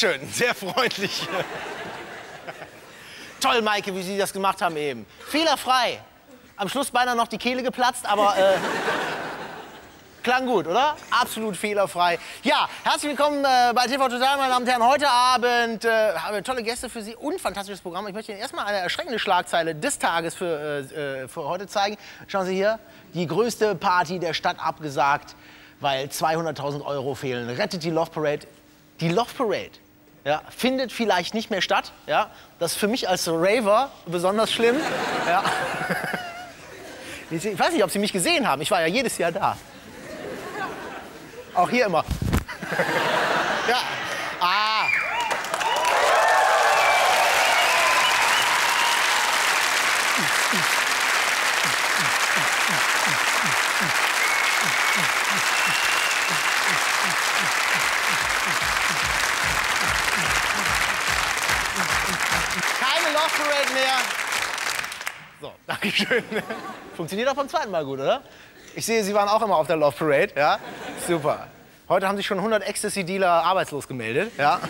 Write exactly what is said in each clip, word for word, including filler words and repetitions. Dankeschön, sehr freundlich. Toll, Maike, wie Sie das gemacht haben eben. Fehlerfrei. Am Schluss beinahe noch die Kehle geplatzt, aber äh, klang gut, oder? Absolut fehlerfrei. Ja, herzlich willkommen äh, bei T V Total, meine Damen und Herren. Heute Abend äh, haben wir tolle Gäste für Sie und fantastisches Programm. Ich möchte Ihnen erstmal eine erschreckende Schlagzeile des Tages für, äh, für heute zeigen. Schauen Sie hier, die größte Party der Stadt abgesagt, weil zweihunderttausend Euro fehlen. Rettet die Love Parade. Die Love Parade ja, findet vielleicht nicht mehr statt. Ja? Das ist für mich als Raver besonders schlimm. Ja. Ich weiß nicht, ob Sie mich gesehen haben. Ich war ja jedes Jahr da. Auch hier immer. Ja. Ah. Keine Love Parade mehr. So, Dankeschön. Funktioniert auch beim zweiten Mal gut, oder? Ich sehe, Sie waren auch immer auf der Love Parade, ja? Super. Heute haben sich schon hundert Ecstasy-Dealer arbeitslos gemeldet, ja?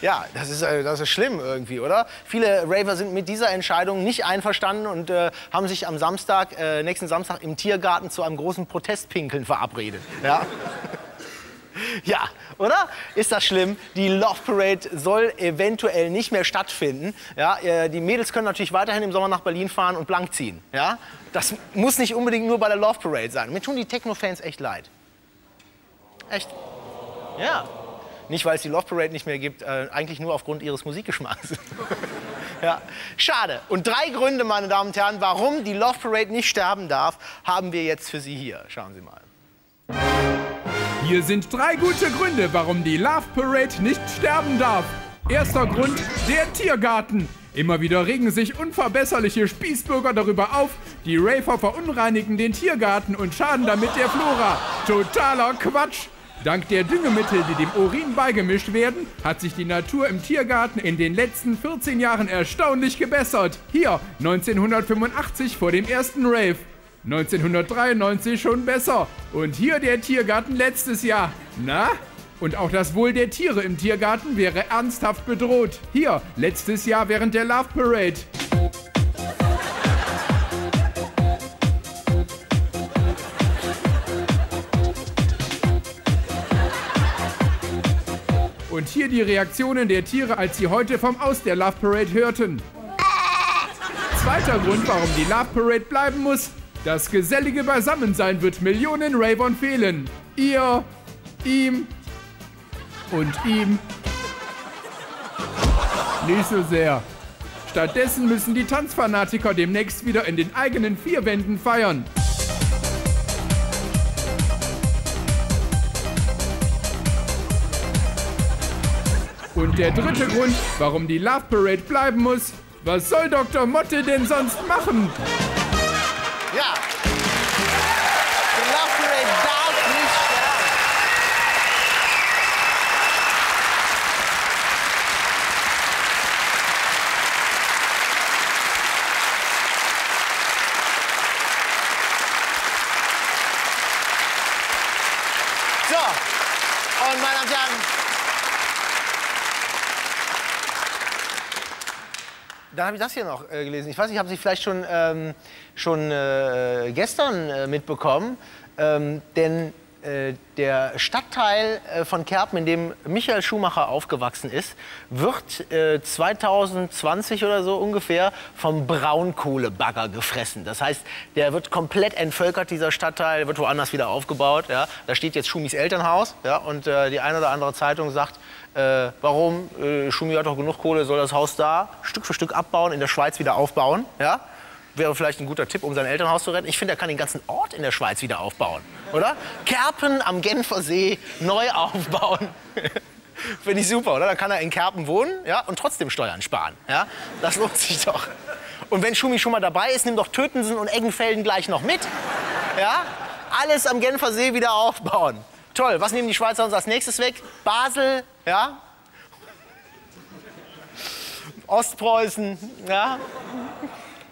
Ja, das ist, das ist schlimm irgendwie, oder? Viele Raver sind mit dieser Entscheidung nicht einverstanden und äh, haben sich am Samstag, äh, nächsten Samstag im Tiergarten zu einem großen Protestpinkeln verabredet, ja? Ja, oder? Ist das schlimm? Die Love Parade soll eventuell nicht mehr stattfinden. Ja, die Mädels können natürlich weiterhin im Sommer nach Berlin fahren und blank ziehen. Ja? Das muss nicht unbedingt nur bei der Love Parade sein. Mir tun die Techno-Fans echt leid. Echt? Ja. Nicht, weil es die Love Parade nicht mehr gibt, äh, eigentlich nur aufgrund ihres Musikgeschmacks. Ja. Schade. Und drei Gründe, meine Damen und Herren, warum die Love Parade nicht sterben darf, haben wir jetzt für Sie hier. Schauen Sie mal. Hier sind drei gute Gründe, warum die Love Parade nicht sterben darf. Erster Grund, der Tiergarten. Immer wieder regen sich unverbesserliche Spießbürger darüber auf, die Raver verunreinigen den Tiergarten und schaden damit der Flora. Totaler Quatsch! Dank der Düngemittel, die dem Urin beigemischt werden, hat sich die Natur im Tiergarten in den letzten vierzehn Jahren erstaunlich gebessert. Hier, neunzehnhundertfünfundachtzig vor dem ersten Rave. neunzehnhundertdreiundneunzig schon besser. Und hier der Tiergarten letztes Jahr. Na? Und auch das Wohl der Tiere im Tiergarten wäre ernsthaft bedroht. Hier, letztes Jahr während der Love Parade. Und hier die Reaktionen der Tiere, als sie heute vom Aus der Love Parade hörten. Zweiter Grund, warum die Love Parade bleiben muss. Das gesellige Beisammensein wird Millionen Ravern fehlen. Ihr, ihm und ihm nicht so sehr. Stattdessen müssen die Tanzfanatiker demnächst wieder in den eigenen vier Wänden feiern. Und der dritte Grund, warum die Love Parade bleiben muss. Was soll Doktor Motte denn sonst machen? Ja. Die Love Parade darf nicht sterben. So, und meine Damen und Herren, dann habe ich das hier noch äh, gelesen. Ich weiß nicht, haben Sie vielleicht schon, ähm, schon äh, gestern äh, mitbekommen. Ähm, denn äh, der Stadtteil äh, von Kerpen, in dem Michael Schumacher aufgewachsen ist, wird äh, zweitausendzwanzig oder so ungefähr vom Braunkohlebagger gefressen. Das heißt, der wird komplett entvölkert, dieser Stadtteil, wird woanders wieder aufgebaut. Ja? Da steht jetzt Schumis Elternhaus, ja? Und äh, die eine oder andere Zeitung sagt, Äh, warum? Äh, Schumi hat doch genug Kohle, soll das Haus da Stück für Stück abbauen, in der Schweiz wieder aufbauen. Ja? Wäre vielleicht ein guter Tipp, um sein Elternhaus zu retten. Ich finde, er kann den ganzen Ort in der Schweiz wieder aufbauen, oder? Kerpen am Genfersee neu aufbauen. Finde ich super, oder? Dann kann er in Kerpen wohnen, ja? Und trotzdem Steuern sparen. Ja? Das lohnt sich doch. Und wenn Schumi schon mal dabei ist, nimm doch Tötensen und Eggenfelden gleich noch mit. Ja? Alles am Genfersee wieder aufbauen. Toll, was nehmen die Schweizer uns als nächstes weg? Basel, ja? Ostpreußen, ja?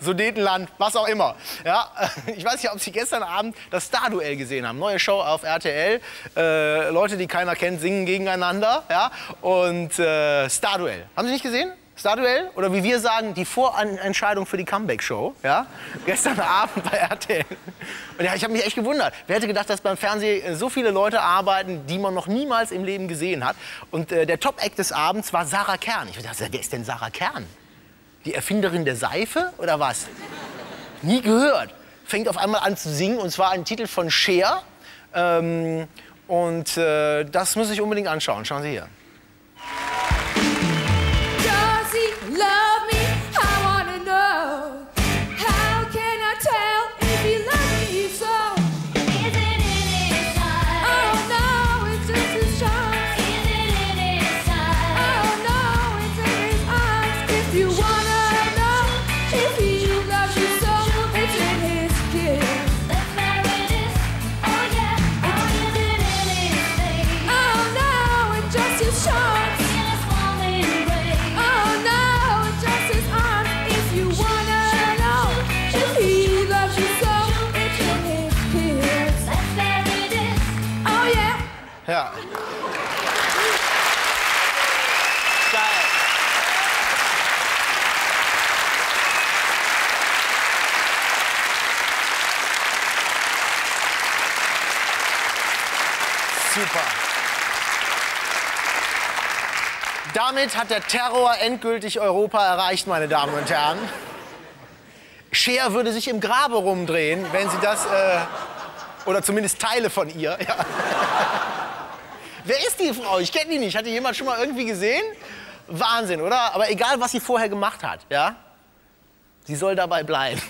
Sudetenland, was auch immer. Ja, ich weiß nicht, ob Sie gestern Abend das Starduell gesehen haben. Neue Show auf R T L. Äh, Leute, die keiner kennt, singen gegeneinander. Ja? Und äh, Starduell. Haben Sie nicht gesehen? Starduell? Oder wie wir sagen, die Vorentscheidung für die Comeback-Show. Ja? Gestern Abend bei R T L. Und ja, ich habe mich echt gewundert. Wer hätte gedacht, dass beim Fernsehen so viele Leute arbeiten, die man noch niemals im Leben gesehen hat. Und äh, der Top-Act des Abends war Sarah Kern. Ich dachte, wer ist denn Sarah Kern? Die Erfinderin der Seife oder was? Nie gehört. Fängt auf einmal an zu singen, und zwar einen Titel von Cher. Ähm, und äh, das muss ich unbedingt anschauen. Schauen Sie hier. Ja. Geil. Super. Damit hat der Terror endgültig Europa erreicht, meine Damen und Herren. Cher würde sich im Grabe rumdrehen, wenn sie das, äh, oder zumindest Teile von ihr, ja. Wer ist die Frau? Ich kenne die nicht. Hat die jemand schon mal irgendwie gesehen? Wahnsinn, oder? Aber egal, was sie vorher gemacht hat, ja? Sie soll dabei bleiben.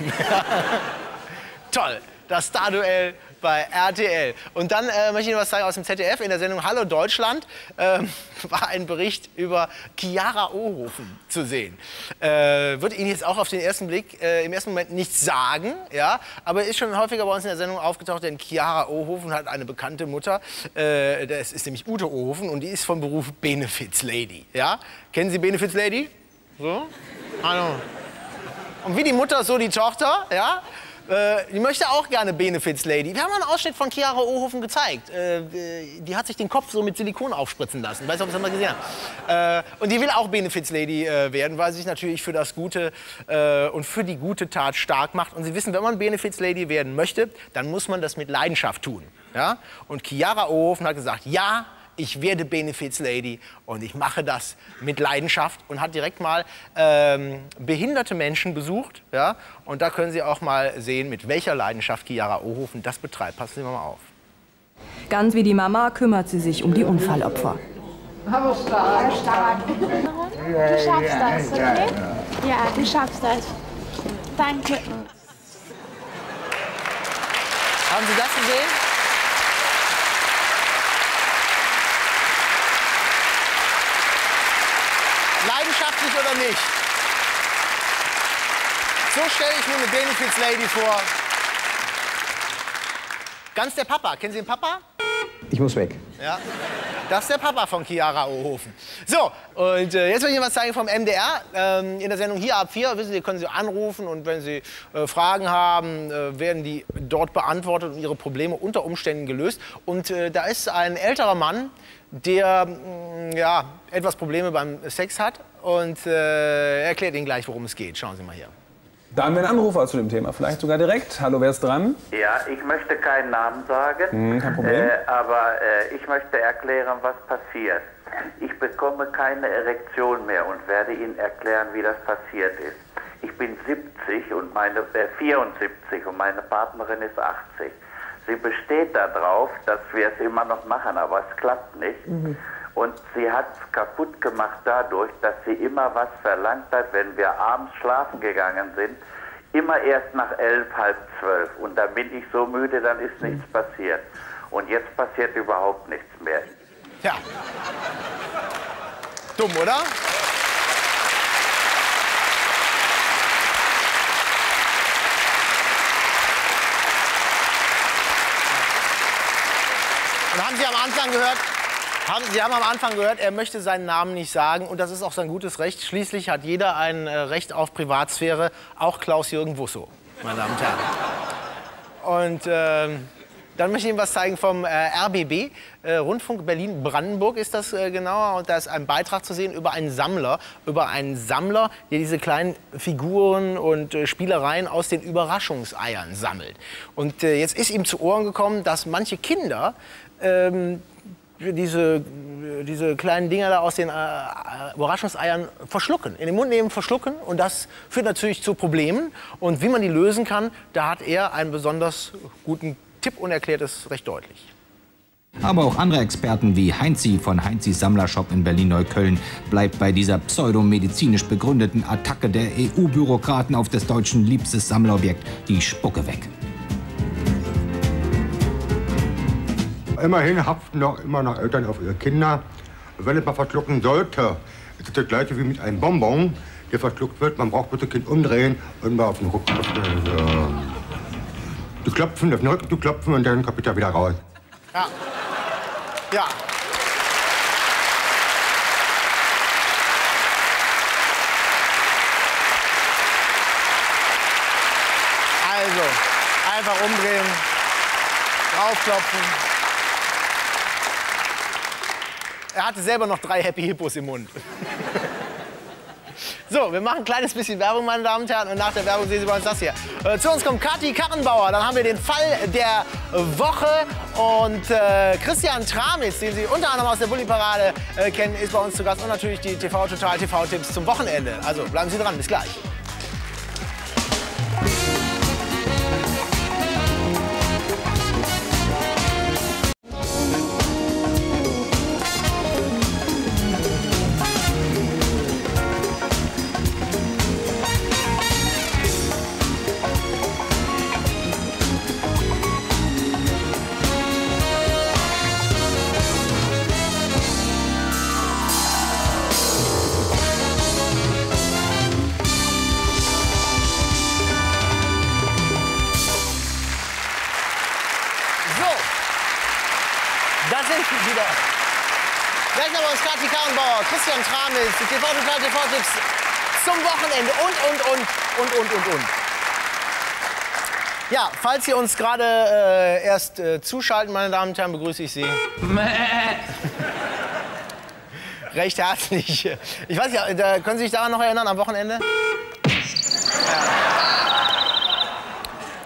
Toll. Das Starduell bei R T L. Und dann äh, möchte ich noch was sagen aus dem Z D F. In der Sendung Hallo Deutschland äh, war ein Bericht über Chiara Ohoven zu sehen. Äh, wird Ihnen jetzt auch auf den ersten Blick äh, im ersten Moment nichts sagen, ja? Aber ist schon häufiger bei uns in der Sendung aufgetaucht, denn Chiara Ohoven hat eine bekannte Mutter. Äh, das ist nämlich Ute Ohoven, und die ist von Beruf Benefits-Lady, ja? Kennen Sie Benefits-Lady? So? Hallo. Und wie die Mutter, so die Tochter, ja? Äh, die möchte auch gerne Benefits-Lady. Wir haben einen Ausschnitt von Chiara Ohoven gezeigt. Äh, die hat sich den Kopf so mit Silikon aufspritzen lassen. Ich weiß nicht, ob Sie das mal gesehen haben. Äh, und die will auch Benefits-Lady äh, werden, weil sie sich natürlich für das Gute äh, und für die gute Tat stark macht. Und Sie wissen, wenn man Benefits-Lady werden möchte, dann muss man das mit Leidenschaft tun. Ja? Und Chiara Ohoven hat gesagt, ja, ich werde Benefits-Lady und ich mache das mit Leidenschaft, und hat direkt mal ähm, behinderte Menschen besucht. Ja? Und da können Sie auch mal sehen, mit welcher Leidenschaft Chiara Ohoven das betreibt. Passen Sie mal auf. Ganz wie die Mama kümmert sie sich um die Unfallopfer. Hallo, stark. Du schaffst das, okay? Ja, du schaffst das. Danke. Haben Sie das gesehen? Leidenschaftlich oder nicht? So stelle ich mir eine Benefits-Lady vor. Ganz der Papa. Kennen Sie den Papa? Ich muss weg. Ja. Das ist der Papa von Chiara Ohoven. So, und äh, jetzt will ich Ihnen was zeigen vom M D R. Ähm, in der Sendung hier ab vier, wissen Sie, können Sie anrufen, und wenn Sie äh, Fragen haben, äh, werden die dort beantwortet und Ihre Probleme unter Umständen gelöst. Und äh, da ist ein älterer Mann, der mh, ja, etwas Probleme beim Sex hat, und äh, erklärt Ihnen gleich, worum es geht. Schauen Sie mal hier. Da haben wir einen Anrufer zu dem Thema, vielleicht sogar direkt. Hallo, wer ist dran? Ja, ich möchte keinen Namen sagen, hm, kein Problem. Äh, aber äh, ich möchte erklären, was passiert. Ich bekomme keine Erektion mehr und werde Ihnen erklären, wie das passiert ist. Ich bin siebzig und meine äh, vierundsiebzig und meine Partnerin ist achtzig. Sie besteht darauf, dass wir es immer noch machen, aber es klappt nicht. Mhm. Und sie hat es kaputt gemacht dadurch, dass sie immer was verlangt hat, wenn wir abends schlafen gegangen sind. Immer erst nach elf, halb zwölf. Und dann bin ich so müde, dann ist nichts passiert. Und jetzt passiert überhaupt nichts mehr. Ja. Dumm, oder? Und haben Sie am Anfang gehört, Sie haben am Anfang gehört, er möchte seinen Namen nicht sagen. Und das ist auch sein gutes Recht. Schließlich hat jeder ein Recht auf Privatsphäre. Auch Klaus-Jürgen Wussow, meine Damen und Herren. Und äh, dann möchte ich Ihnen was zeigen vom äh, R B B. Äh, Rundfunk Berlin-Brandenburg ist das äh, genauer. Und da ist ein Beitrag zu sehen über einen Sammler. Über einen Sammler, der diese kleinen Figuren und äh, Spielereien aus den Überraschungseiern sammelt. Und äh, jetzt ist ihm zu Ohren gekommen, dass manche Kinder... Ähm, Diese, diese kleinen Dinger da aus den äh, Überraschungseiern verschlucken, in den Mund nehmen, verschlucken. Und das führt natürlich zu Problemen. Und wie man die lösen kann, da hat er einen besonders guten Tipp und erklärt es recht deutlich. Aber auch andere Experten wie Heinzi von Heinzis Sammlershop in Berlin-Neukölln bleibt bei dieser pseudomedizinisch begründeten Attacke der E U-Bürokraten auf das deutschen liebstes Sammlerobjekt die Spucke weg. Immerhin haften doch immer noch Eltern auf ihre Kinder. Wenn es mal verschlucken sollte, ist es das gleiche wie mit einem Bonbon, der verschluckt wird. Man braucht bloß das Kind umdrehen und mal auf den Rücken zu klopfen, auf den Rücken zu klopfen und dann kommt er wieder raus. Ja. Ja. Also, einfach umdrehen, draufklopfen. Er hatte selber noch drei Happy Hippos im Mund. So, wir machen ein kleines bisschen Werbung, meine Damen und Herren. Und nach der Werbung sehen Sie bei uns das hier. Äh, zu uns kommt Katy Karrenbauer. Dann haben wir den Fall der Woche. Und äh, Christian Tramitz, den Sie unter anderem aus der Bullyparade äh, kennen, ist bei uns zu Gast. Und natürlich die T V Total T V-Tipps zum Wochenende. Also bleiben Sie dran. Bis gleich. Christian Tramitz, die T V Total T V-Tipps zum Wochenende und, und, und, und, und, und, und. Ja, falls ihr uns gerade äh, erst äh, zuschalten, meine Damen und Herren, begrüße ich Sie. Recht herzlich. Ich weiß nicht, da, können Sie sich daran noch erinnern, am Wochenende?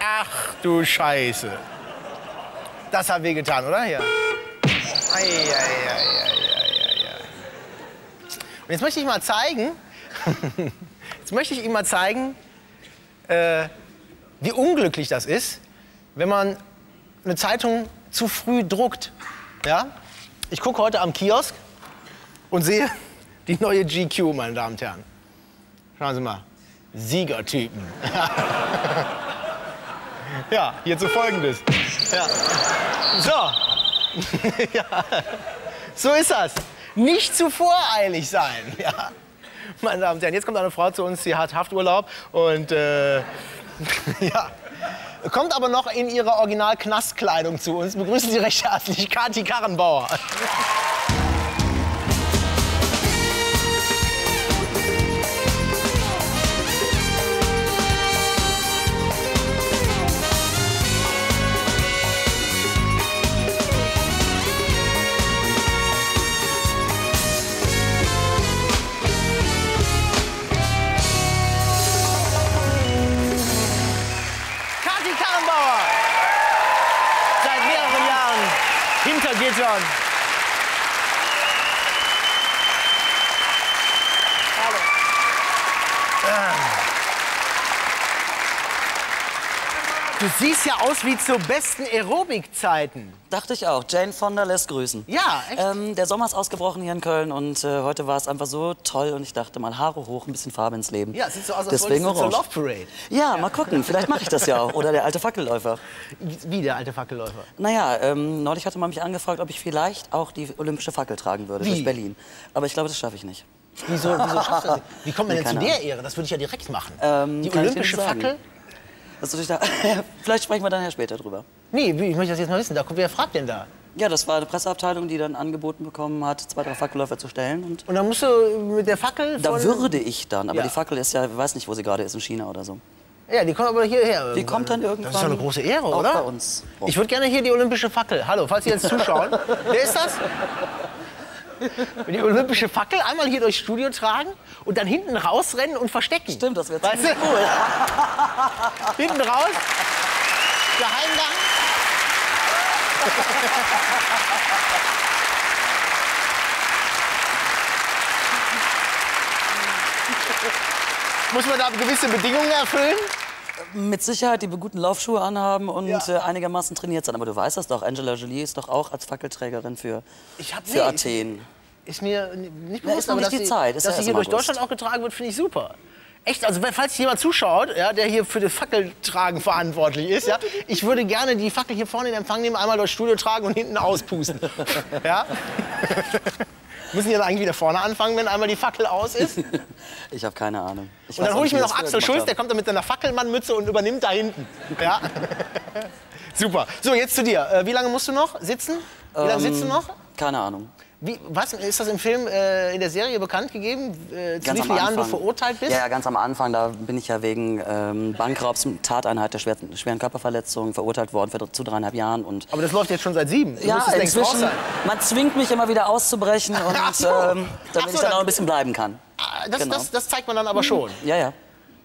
Ach du Scheiße. Das hat wehgetan, oder? Ja. Ei, ei, ei, ei. Und jetzt möchte ich mal zeigen, jetzt möchte ich Ihnen mal zeigen, äh, wie unglücklich das ist, wenn man eine Zeitung zu früh druckt. Ja? Ich gucke heute am Kiosk und sehe die neue G Q, meine Damen und Herren. Schauen Sie mal, Siegertypen. Ja, hierzu Folgendes. Ja. So. Ja. So ist das. Nicht zu voreilig sein, ja. Meine Damen und Herren, jetzt kommt eine Frau zu uns, die hat Hafturlaub und äh, ja. Kommt aber noch in ihrer Original-Knastkleidung zu uns. Begrüßen Sie recht herzlich Katy Karrenbauer. Hintergittern. Hallo. Du siehst ja aus wie zu besten Aerobikzeiten. Dachte ich auch. Jane Fonda lässt grüßen. Ja, echt? Ähm, der Sommer ist ausgebrochen hier in Köln und äh, heute war es einfach so toll und ich dachte mal, Haare hoch, ein bisschen Farbe ins Leben. Ja, sieht so aus, als wolltest du zur Love Parade. Ja, ja, mal gucken, vielleicht mache ich das ja auch. Oder der alte Fackelläufer. Wie der alte Fackelläufer? Naja, ähm, neulich hatte man mich angefragt, ob ich vielleicht auch die olympische Fackel tragen würde durch Berlin. Aber ich glaube, das schaffe ich nicht. Wieso, wieso schaffst du das? Wie kommt man denn zu der Ehre? Das würde ich ja direkt machen. Ähm, die olympische Fackel? Das da, vielleicht sprechen wir dann ja später drüber. Nee, ich möchte das jetzt mal wissen. Da kommt, wer fragt denn da? Ja, das war eine Presseabteilung, die dann angeboten bekommen hat, zwei, drei Fackelläufer zu stellen. Und, und dann musst du mit der Fackel... Da würde ich dann, aber ja. die Fackel ist ja, ich weiß nicht, wo sie gerade ist, in China oder so. Ja, die kommt aber hierher. Irgendwann. Die kommt dann irgendwann. Das ist doch eine große Ehre, auch oder? Bei uns. Wow. Ich würde gerne hier die olympische Fackel, hallo, falls ihr jetzt zuschauen, wer ist das? Die olympische Fackel einmal hier durchs Studio tragen und dann hinten rausrennen und verstecken. Stimmt, das wäre ziemlich cool. Hinten raus, Geheimgang. Muss man da gewisse Bedingungen erfüllen? Mit Sicherheit die guten Laufschuhe anhaben und ja. äh, einigermaßen trainiert sein. Aber du weißt das doch, Angela Jolie ist doch auch als Fackelträgerin für, ich hab, für nee, Athen. Ist mir nicht bewusst, ja, aber nicht dass, die Zeit. Dass, dass sie hier durch Deutschland auch getragen wird, finde ich super. Echt, also falls jemand zuschaut, ja, der hier für das Fackeltragen verantwortlich ist, ja, ich würde gerne die Fackel hier vorne in Empfang nehmen, einmal durchs Studio tragen und hinten auspusten. Ja? Müssen die dann eigentlich wieder vorne anfangen, wenn einmal die Fackel aus ist? Ich habe keine Ahnung. Ich und dann hole ich mir noch Axel Schulz, der kommt dann mit seiner Fackelmannmütze und übernimmt da hinten. Ja? Super. So, jetzt zu dir. Wie lange musst du noch sitzen? Wie lange ähm, sitzt du noch? Keine Ahnung. Wie, was ist das im Film, äh, in der Serie bekannt gegeben? Äh, zu wie vielen Jahren du verurteilt bist? Ja, ja, ganz am Anfang, da bin ich ja wegen ähm, Bankraubs, Tateinheit der schwer, schweren Körperverletzung verurteilt worden für zu dreieinhalb Jahren. Und aber das läuft jetzt schon seit sieben. Du ja, inzwischen. Man zwingt mich immer wieder auszubrechen, und, Ach so. ähm, damit Ach so, ich dann auch ein bisschen bleiben kann. Das, genau. das, das zeigt man dann aber schon. Ja, ja.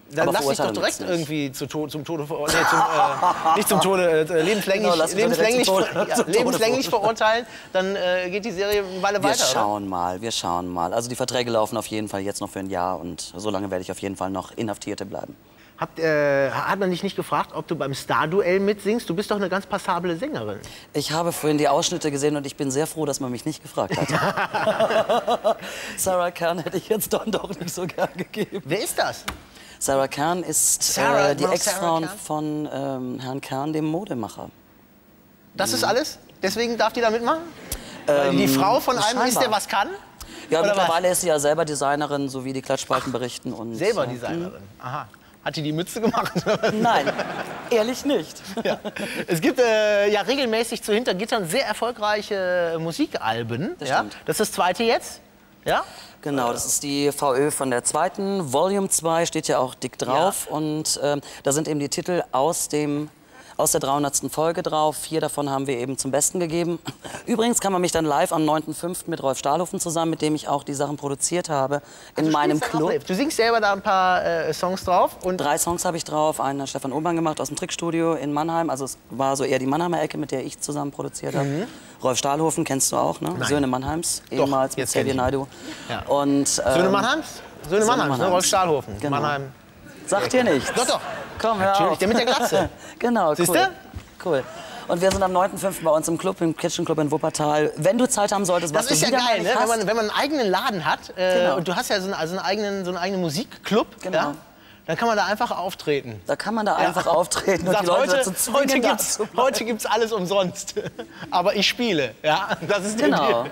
Dann aber lass dich doch direkt irgendwie zu to zum Tode verurteilen. Nee, zum, äh, nicht zum Tode, äh, lebenslänglich, genau, lebenslänglich, Tode, ver ja, lebenslänglich verurteilen. Dann äh, geht die Serie eine Weile weiter. Wir schauen oder? mal, wir schauen mal. Also die Verträge laufen auf jeden Fall jetzt noch für ein Jahr. Und so lange werde ich auf jeden Fall noch Inhaftierte bleiben. Hat, äh, hat man dich nicht gefragt, ob du beim Starduell mitsingst? Du bist doch eine ganz passable Sängerin. Ich habe vorhin die Ausschnitte gesehen und ich bin sehr froh, dass man mich nicht gefragt hat. Sarah Kern hätte ich jetzt dann doch nicht so gern gegeben. Wer ist das? Sarah Kern ist Sarah, äh, die Ex-Frau von ähm, Herrn Kern, dem Modemacher. Das ist alles? Deswegen darf die da mitmachen? Ähm, die Frau von einem ist, der was kann? Ja, oder mittlerweile was? Ist sie ja selber Designerin, so wie die Klatschspalten berichten. Und selber äh, Designerin? Aha. Hat die die Mütze gemacht? Nein, ehrlich nicht. Ja. Es gibt äh, ja regelmäßig zu Hintergittern sehr erfolgreiche Musikalben. Das, ja? Das ist das zweite jetzt? Ja? Genau, das ist die V Ö von der zweiten. Volume zwei steht ja auch dick drauf. Ja. Und äh, da sind eben die Titel aus, dem, aus der dreihundertsten Folge drauf. Vier davon haben wir eben zum Besten gegeben. Übrigens kann man mich dann live am neunten fünften mit Rolf Stahlhofen zusammen, mit dem ich auch die Sachen produziert habe, in also meinem Club. Du singst selber da ein paar äh, Songs drauf? Und Drei Songs habe ich drauf. Einen hat Stefan Urban gemacht aus dem Trickstudio in Mannheim. Also es war so eher die Mannheimer Ecke, mit der ich zusammen produziert habe. Mhm. Rolf Stahlhofen kennst du auch, ne? Nein. Söhne Mannheims, Doch, ehemals mit Xavier Naidoo. Ja. Und, ähm, Söhne Mannheims? Söhne Mannheims, ne? Rolf Stahlhofen. Genau. Mannheim. Sagt dir nichts. Doch, doch. Komm, hör Natürlich, auf. Der mit der Glatze. Genau, Siehst cool. Du? Cool. Und wir sind am neunten fünften bei uns im Club, im Kitchen Club in Wuppertal. Wenn du Zeit haben solltest, was du wieder Das ist ja geil, ne? Wenn man, wenn man einen eigenen Laden hat, äh, genau. und du hast ja so einen, also einen, eigenen, so einen eigenen Musikclub, genau. ja? Dann kann man da einfach auftreten. Da kann man da einfach ja. auftreten. Sagt, die Leute heute heute gibt's, heute gibt's alles umsonst. Aber ich spiele. Ja, das ist genau. Die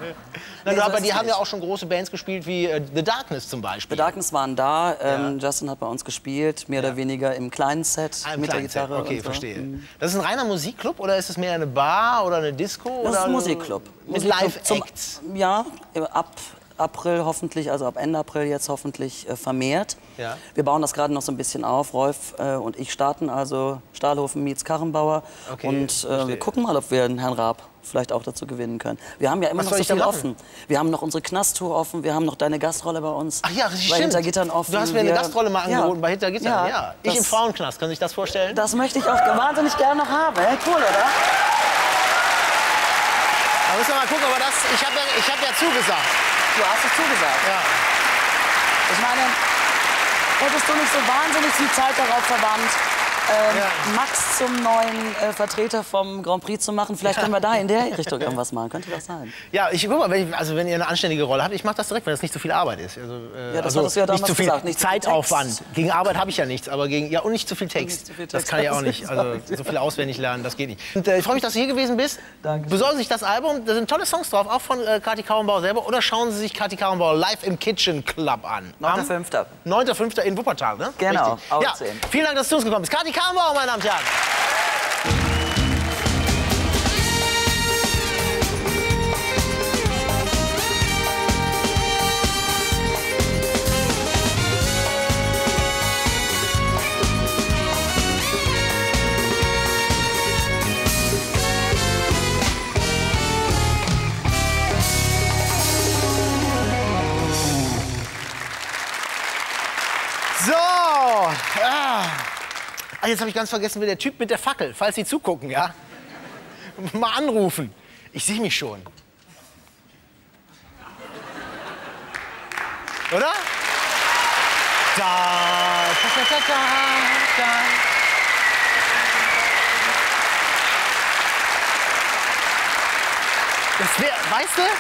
Nein, nee, aber die haben ja auch schon große Bands gespielt, wie äh, The Darkness zum Beispiel. The Darkness waren da. Ähm, ja. Justin hat bei uns gespielt, mehr ja. oder weniger im kleinen Set ah, im mit kleinen der Gitarre. Set. Okay, so. Verstehe. Mhm. Das ist ein reiner Musikclub oder ist es mehr eine Bar oder eine Disco? Das oder ist ein Musikclub. Mit Live-Acts. Ja, ab. April hoffentlich, also ab Ende April jetzt hoffentlich äh, vermehrt. Ja. Wir bauen das gerade noch so ein bisschen auf. Rolf äh, und ich starten, also Stahlhofen meets Karrenbauer. Okay, und äh, wir gucken mal, ob wir den Herrn Raab vielleicht auch dazu gewinnen können. Wir haben ja immer Was noch so viel offen. Wir haben noch unsere Knasttour offen, wir haben noch deine Gastrolle bei uns. Ach ja, richtig. Bei Hintergittern offen. Du hast mir eine Gastrolle mal angeboten ja. bei Hintergittern. Ja, ja. Ich im Frauenknast, kann sich das vorstellen? Das möchte ich auch wahnsinnig gerne noch haben. Hey, cool, oder? Da müssen wir mal gucken, aber das, ich habe ja, ich hab ja zugesagt. Du hast es zugesagt. Ja. Ich meine, hättest du nicht so wahnsinnig viel Zeit darauf verwandt, ähm, ja. Max zum neuen äh, Vertreter vom Grand Prix zu machen? Vielleicht können wir da in der Richtung irgendwas machen. Könnte das sein? Ja, ich guck mal, wenn, ich, also wenn ihr eine anständige Rolle habt, ich mache das direkt, wenn das nicht zu viel Arbeit ist. Also, äh, ja, das also hattest du ja damals nicht zu viel gesagt. Nicht Zeitaufwand. Zu viel gegen Arbeit habe ich ja nichts, aber gegen ja und nicht zu viel Text. Nicht zu viel Text. Das kann ich auch nicht. Also so viel auswendig lernen, das geht nicht. Und, äh, ich freue mich, dass du hier gewesen bist. Danke. Besorgen Sie sich das Album. Da sind tolle Songs drauf, auch von äh, Katy Karrenbauer selber. Oder schauen Sie sich Katy Karrenbauer live im Kitchen Club an. neunten fünften neunten fünften in Wuppertal, ne? Genau. Ja. Vielen Dank, dass du zu uns gekommen bist. Katy Karrenbauer, meine Damen und Herren. Ah, jetzt habe ich ganz vergessen, wie der Typ mit der Fackel, falls Sie zugucken, ja? Mal anrufen. Ich sehe mich schon. Oder? Da, da, da, da, da. Das wäre, weißt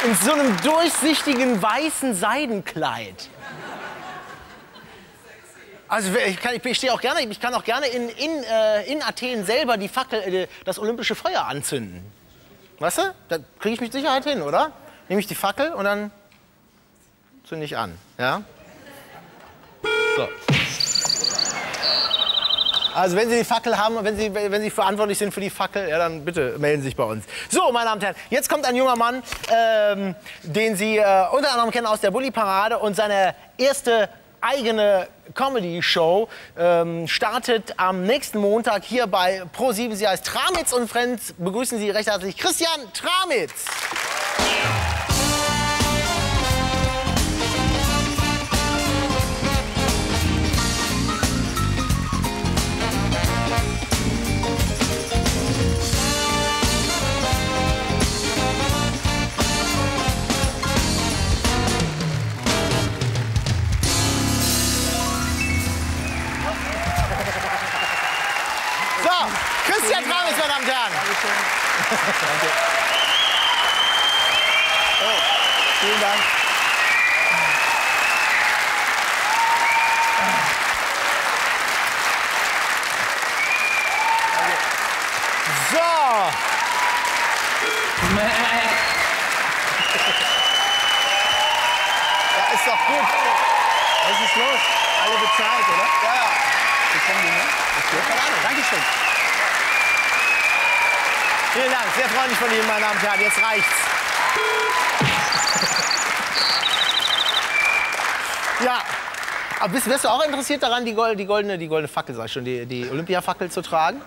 du, in so einem durchsichtigen weißen Seidenkleid. Also ich, kann, ich stehe auch gerne, ich kann auch gerne in, in, äh, in Athen selber die Fackel, äh, das olympische Feuer anzünden. Weißt du? Da kriege ich mit Sicherheit hin, oder? Nehme ich die Fackel und dann zünde ich an, ja? So. Also wenn Sie die Fackel haben und wenn Sie, wenn Sie verantwortlich sind für die Fackel, ja, dann bitte melden Sie sich bei uns. So, meine Damen und Herren, jetzt kommt ein junger Mann, ähm, den Sie äh, unter anderem kennen aus der Bullyparade, und seine erste eigene Comedy-Show ähm, startet am nächsten Montag hier bei Pro sieben. Sie heißt Tramitz und Friends. Begrüßen Sie recht herzlich Christian Tramitz. Danke. Oh, vielen Dank. So. Ja, ist doch gut. Was ist los? Alle bezahlt, oder? Ja, ja. Bekommen die, ne? Das geht gerade. Dankeschön. Vielen Dank, sehr freundlich von Ihnen, meine Damen und Herren. Jetzt reicht's. Ja, aber bist, bist du auch interessiert daran, die, Gold, die, goldene, die goldene Fackel, sag ich schon, die, die Olympiafackel zu tragen?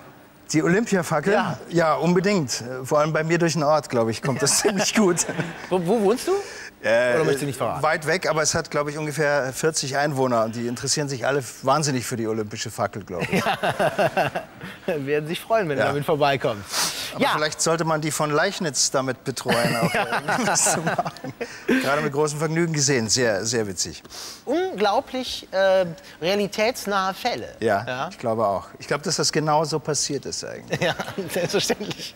Die Olympiafackel? Ja. Ja, unbedingt. Vor allem bei mir durch den Ort, glaube ich, kommt das ziemlich gut. Wo, wo wohnst du? Äh, Oder möchtest du nicht verraten? Weit weg, aber es hat, glaube ich, ungefähr vierzig Einwohner. Und die interessieren sich alle wahnsinnig für die olympische Fackel, glaube ich. Ja. Werden sich freuen, wenn ja. du damit vorbeikommst. Aber ja. vielleicht sollte man die von Leichnitz damit betreuen, auch ja. irgendwas zu machen. Gerade mit großem Vergnügen gesehen, sehr, sehr witzig. Unglaublich äh, realitätsnahe Fälle. Ja, ja, ich glaube auch. Ich glaube, dass das genau so passiert ist eigentlich. Ja, selbstverständlich.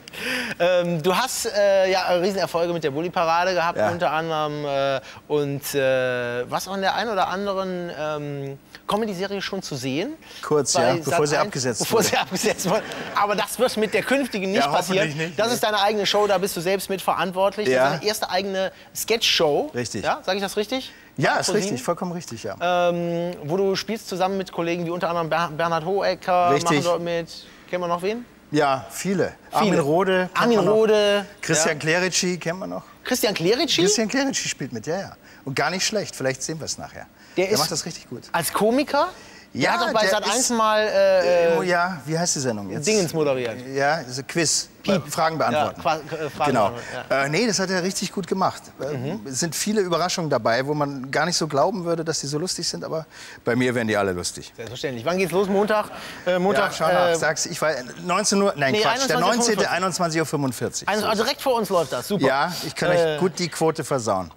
Ähm, du hast äh, ja Riesenerfolge mit der Bullyparade gehabt, ja. unter anderem. Äh, und äh, warst auch in der einen oder anderen ähm, Comedy-Serie schon zu sehen. Kurz, ja, bevor sie abgesetzt wurde. Bevor sie abgesetzt wurde. Aber das wird mit der künftigen nicht ja, passieren. Nicht, das ist deine eigene Show, da bist du selbst mitverantwortlich. Ja. Das ist deine erste eigene Sketch-Show. Richtig. Ja, sage ich das richtig? Ja, ist richtig, vollkommen richtig, ja. Ähm, wo du spielst zusammen mit Kollegen wie unter anderem Bernhard Hohecker. Richtig. Machen dort mit, kennen wir noch wen? Ja, viele. viele. Armin Rohde. Armin Rohde. Christian ja. Clerici, kennen wir noch. Christian Clerici? Christian Clerici spielt mit, ja, ja. Und gar nicht schlecht, vielleicht sehen wir es nachher. Der, Der macht das richtig gut. Als Komiker? Ja, der hat doch bei Sat eins mal äh, äh, ja, wie heißt die Sendung jetzt? Dingens moderiert. Ja, das ist ein Quiz. Piep. Fragen beantworten. Ja, äh, Fragen genau. Beantworten, ja. äh, nee, das hat er richtig gut gemacht. Mhm. Äh, es sind viele Überraschungen dabei, wo man gar nicht so glauben würde, dass die so lustig sind, aber bei mir werden die alle lustig. Selbstverständlich. Wann geht's los? Montag? Äh, Montag, ja, schau nach, äh, sag's. Ich war neunzehn Uhr, nein, nee, Quatsch, der neunzehnte einundzwanzig Uhr fünfundvierzig. Also direkt vor uns läuft das, super. Ja, ich kann äh. euch gut die Quote versauen.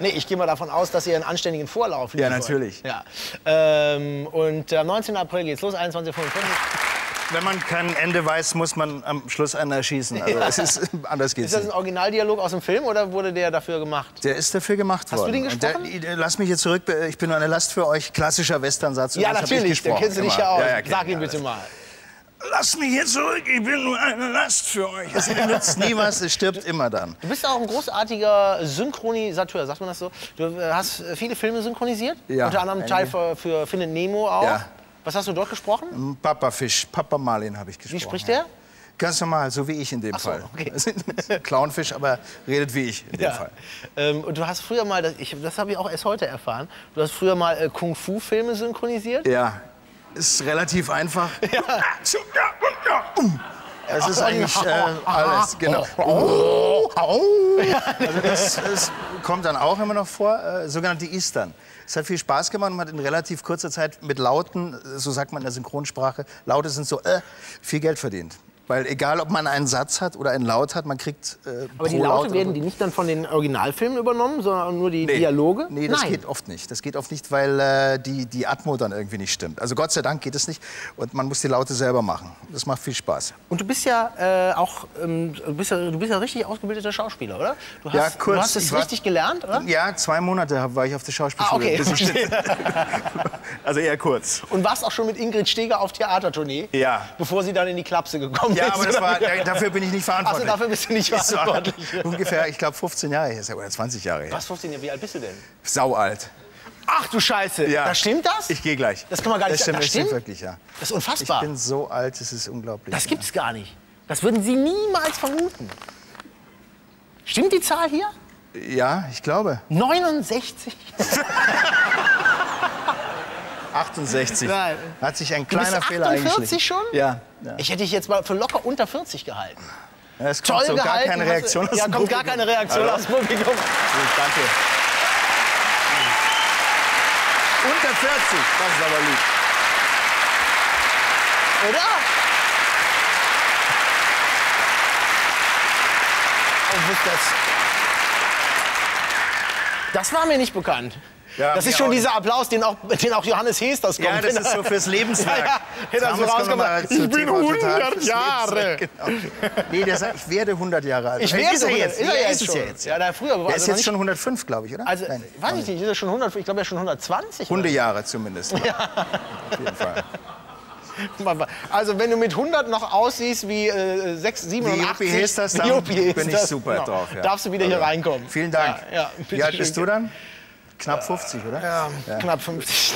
Nee, ich gehe mal davon aus, dass ihr einen anständigen Vorlauf liefert. Ja, natürlich. Ja. Ähm, und am neunzehnten April geht's los, einundzwanzig Uhr fünfundvierzig. Wenn man kein Ende weiß, muss man am Schluss einen erschießen. Also ja. es ist, anders geht's. Ist das ein Originaldialog aus dem Film oder wurde der dafür gemacht? Der ist dafür gemacht worden. Hast du den gesprochen? Der, der, lass mich hier zurück, ich bin nur eine Last für euch. Klassischer Westernsatz. Ja, natürlich, den kennst du dich ja auch. Ja, ja, Sag ihn bitte mal. Lass mich hier zurück, ich bin nur eine Last für euch. Es nützt nie was, es stirbt immer dann. Du bist auch ein großartiger Synchronisateur, sagt man das so? Du hast viele Filme synchronisiert, ja, unter anderem Teil für, für Findet Nemo auch. Ja. Was hast du dort gesprochen? Papa Fisch, Papa Marlin habe ich gesprochen. Wie spricht der? Ganz normal, so wie ich in dem Ach so, Fall. Okay. Clownfisch, aber redet wie ich in dem ja. Fall. Ähm, und du hast früher mal, das, das habe ich auch erst heute erfahren, du hast früher mal äh, Kung-Fu-Filme synchronisiert? Ja, ist relativ einfach. Ja. Es ist eigentlich äh, alles, genau. Oh, oh. Also das, das kommt dann auch immer noch vor, äh, sogenannte Eastern. Es hat viel Spaß gemacht und man hat in relativ kurzer Zeit mit Lauten, so sagt man in der Synchronsprache, Laute sind so, äh, viel Geld verdient. Weil egal, ob man einen Satz hat oder einen Laut hat, man kriegt äh, aber die Laute, Laut werden die nicht dann von den Originalfilmen übernommen, sondern nur die nee. Dialoge? Nee, das Nein. geht oft nicht. Das geht oft nicht, weil äh, die, die Atmo dann irgendwie nicht stimmt. Also Gott sei Dank geht es nicht und man muss die Laute selber machen. Das macht viel Spaß. Und du bist ja äh, auch, ähm, du bist ja, du bist ja richtig ausgebildeter Schauspieler, oder? Du hast, ja, kurz, du hast es war, richtig gelernt, oder? Ja, zwei Monate war ich auf der Schauspielschule. Ah, okay. Also eher kurz. Und warst auch schon mit Ingrid Steger auf Theatertournee? Ja. Bevor sie dann in die Klapse gekommen ist. Ja, aber das war, dafür bin ich nicht verantwortlich. Also dafür bist du nicht verantwortlich. Ungefähr, ich glaube, fünfzehn Jahre her, oder zwanzig Jahre her. Was, fünfzehn Jahre? Wie alt bist du denn? Sau alt. Ach du Scheiße, ja. Da stimmt das? Ich gehe gleich. Das kann man gar nicht sagen. Das stimmt, das stimmt wirklich, ja. Das ist unfassbar. Ich bin so alt, es ist unglaublich. Das gibt's gar nicht. Das würden Sie niemals vermuten. Stimmt die Zahl hier? Ja, ich glaube. neunundsechzig? achtundsechzig. Nein. Hat sich ein kleiner du bist Fehler eingeschlichen. schon? Ja, ja. Ich hätte dich jetzt mal für locker unter vierzig gehalten. Ja, es kommt Toll so gehalten, gar keine Reaktion hast, aus ja, dem kommt Publikum. Gar keine Reaktion Hallo. aus dem Publikum. Gut, danke. Unter vierzig, das ist aber lieb. Oder? Oh, das. das war mir nicht bekannt. Ja, das ist schon dieser Applaus, den auch, den auch Johannes Hees das kommt. Ja, das ist so fürs Lebenswerk. Ja, ja. Das das so mal ich bin hundert Jahre. Genau. Nee, der sagt, ich werde hundert Jahre alt. Ich werde ist hundert. Jetzt. Ist er jetzt, ist er jetzt schon. Ja, da früher war er ist also jetzt schon hundertfünf, glaube ich, oder? Also, Nein, weiß ich nicht, ist er schon hundert, ich glaube, er ist schon hundertzwanzig. Hundejahre zumindest. Ja. Auf jeden Fall. Also, wenn du mit hundert noch aussiehst wie äh, sechs, sieben, acht, wie ist das dann? Juppie bin ich super genau. drauf. Ja. Darfst du wieder also, hier reinkommen. Vielen Dank. Ja, ja, wie alt bist du dann? Knapp fünfzig, oder? Ja, ja. Knapp fünfzig.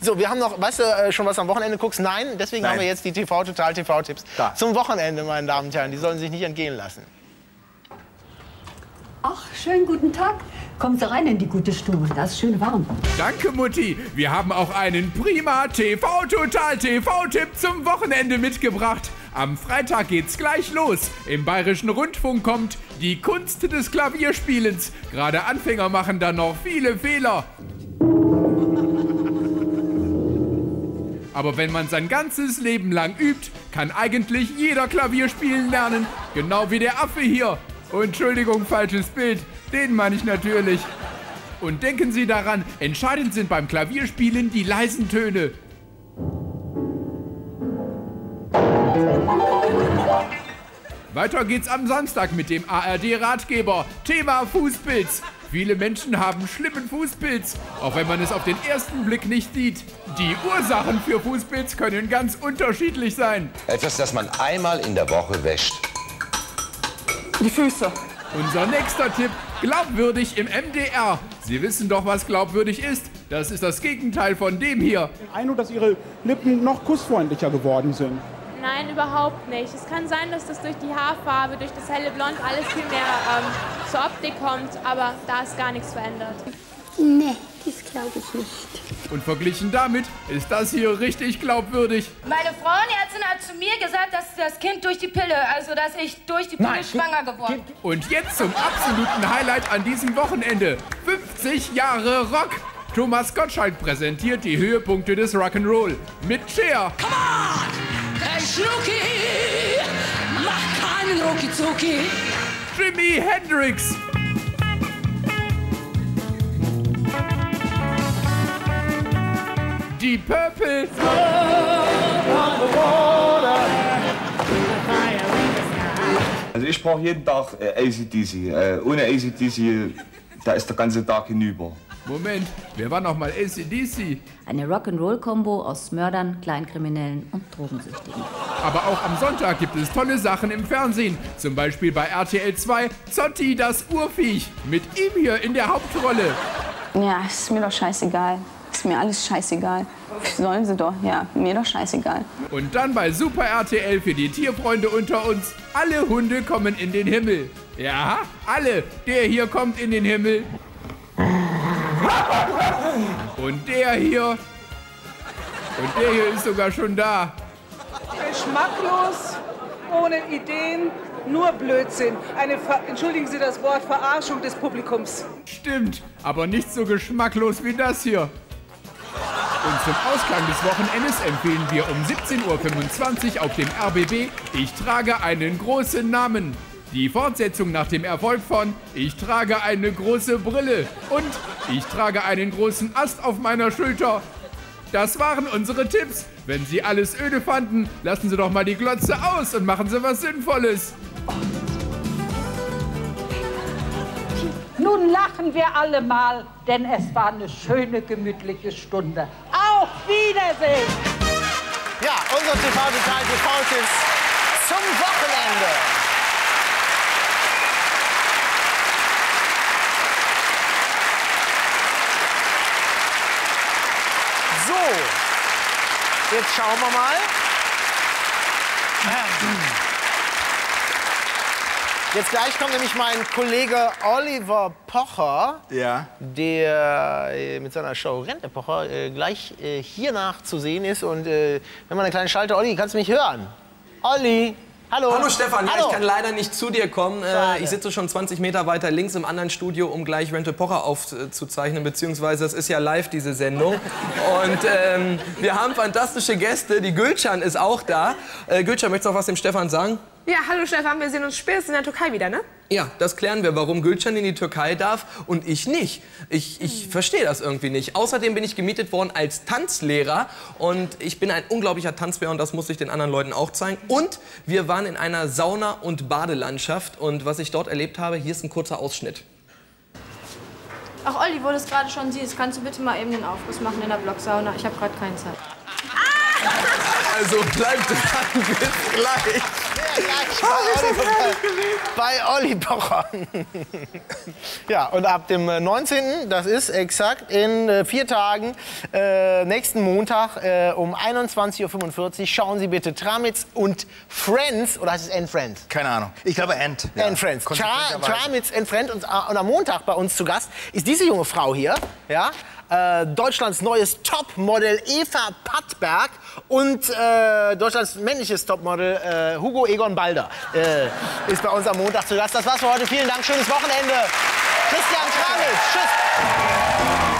So, wir haben noch, weißt du schon, was am Wochenende guckst? Nein, deswegen Nein. haben wir jetzt die T V Total T V Tipps da. Zum Wochenende, meine Damen und Herren. Die sollen sich nicht entgehen lassen. Ach, schönen guten Tag. Kommen Sie rein in die gute Stube, da ist schön warm. Danke, Mutti. Wir haben auch einen prima T V Total T V Tipp zum Wochenende mitgebracht. Am Freitag geht's gleich los. Im Bayerischen Rundfunk kommt die Kunst des Klavierspielens. Gerade Anfänger machen da noch viele Fehler. Aber wenn man sein ganzes Leben lang übt, kann eigentlich jeder Klavierspielen lernen. Genau wie der Affe hier. Oh, Entschuldigung, falsches Bild. Den meine ich natürlich. Und denken Sie daran, entscheidend sind beim Klavierspielen die leisen Töne. Weiter geht's am Samstag mit dem A R D-Ratgeber. Thema Fußpilz. Viele Menschen haben schlimmen Fußpilz, auch wenn man es auf den ersten Blick nicht sieht. Die Ursachen für Fußpilz können ganz unterschiedlich sein. Etwas, das man einmal in der Woche wäscht. Die Füße. Unser nächster Tipp. Glaubwürdig im M D R. Sie wissen doch, was glaubwürdig ist. Das ist das Gegenteil von dem hier. Eindruck, dass Ihre Lippen noch kussfreundlicher geworden sind. Nein, überhaupt nicht. Es kann sein, dass das durch die Haarfarbe, durch das helle Blond alles viel mehr ähm, zur Optik kommt, aber da ist gar nichts verändert. Nee, das glaube ich nicht. Und verglichen damit ist das hier richtig glaubwürdig. Meine Frauenärztin hat zu mir gesagt, dass das Kind durch die Pille, also dass ich durch die Pille Nein. schwanger geworden bin. Und jetzt zum absoluten Highlight an diesem Wochenende. fünfzig Jahre Rock. Thomas Gottschalk präsentiert die Höhepunkte des Rock'n'Roll mit Cher. Come on! Schlucki, mach keinen Rucki-Zucki. Jimi Hendrix. Die Purple. Also ich brauche jeden Tag äh, A C D C. Äh, ohne A C D C, da ist der ganze Tag hinüber. Moment, wer war noch mal A C D C? Eine Rock'n'Roll-Kombo aus Mördern, Kleinkriminellen und Drogensüchtigen. Aber auch am Sonntag gibt es tolle Sachen im Fernsehen. Zum Beispiel bei R T L zwei Zotti, das Urviech. Mit ihm hier in der Hauptrolle. Ja, ist mir doch scheißegal. Ist mir alles scheißegal. Sollen sie doch, ja, mir doch scheißegal. Und dann bei Super R T L für die Tierfreunde unter uns. Alle Hunde kommen in den Himmel. Ja, alle. Der hier kommt in den Himmel. Und der hier. Und der hier ist sogar schon da. Geschmacklos, ohne Ideen, nur Blödsinn. Eine, Ver entschuldigen Sie das Wort, Verarschung des Publikums. Stimmt, aber nicht so geschmacklos wie das hier. Und zum Ausklang des Wochenendes empfehlen wir um siebzehn Uhr fünfundzwanzig auf dem R B B Ich trage einen großen Namen. Die Fortsetzung nach dem Erfolg von Ich trage eine große Brille und Ich trage einen großen Ast auf meiner Schulter. Das waren unsere Tipps. Wenn Sie alles öde fanden, lassen Sie doch mal die Glotze aus und machen Sie was Sinnvolles. Nun lachen wir alle mal, denn es war eine schöne, gemütliche Stunde. Auf Wiedersehen! Ja, unser T V Total T V-Tipps zum Wochenende. So, jetzt schauen wir mal. Jetzt gleich kommt nämlich mein Kollege Oliver Pocher, ja, der äh, mit seiner Show Rente Pocher äh, gleich äh, hiernach zu sehen ist. Und äh, wenn man einen kleinen Schalter, Olli, kannst du mich hören? Olli, hallo. Hallo Stefan, hallo. Ja, ich kann leider nicht zu dir kommen. Äh, ich sitze schon zwanzig Meter weiter links im anderen Studio, um gleich Rente Pocher aufzuzeichnen, beziehungsweise es ist ja live, diese Sendung. Und ähm, wir haben fantastische Gäste, die Gülcan ist auch da. Äh, Gülcan, möchtest du noch was dem Stefan sagen? Ja, hallo Stefan, wir sehen uns spätestens in der Türkei wieder, ne? Ja, das klären wir, warum Gülcan in die Türkei darf und ich nicht. Ich, ich verstehe das irgendwie nicht. Außerdem bin ich gemietet worden als Tanzlehrer und ich bin ein unglaublicher Tanzbär und das muss ich den anderen Leuten auch zeigen. Und wir waren in einer Sauna- und Badelandschaft und was ich dort erlebt habe, hier ist ein kurzer Ausschnitt. Ach Olli, wo du es gerade schon siehst, kannst du bitte mal eben den Aufguss machen in der Blocksauna? Ich habe gerade keine Zeit. Also bleibt dran, bis gleich. Gleich bei Olli Pocher. Ja, und ab dem neunzehnten, das ist exakt in vier Tagen, äh, nächsten Montag äh, um einundzwanzig Uhr fünfundvierzig, schauen Sie bitte Tramitz und Friends, oder heißt es and Friends? Keine Ahnung, ich glaube and. Ja. And Friends. Tra Tramitz and Friends und, und am Montag bei uns zu Gast ist diese junge Frau hier, ja? Äh, Deutschlands neues Topmodel Eva Pattberg und äh, Deutschlands männliches Topmodel äh, Hugo Egon Balder äh, ist bei uns am Montag zu Gast. Das war's für heute. Vielen Dank. Schönes Wochenende. Christian Tramitz. Tschüss.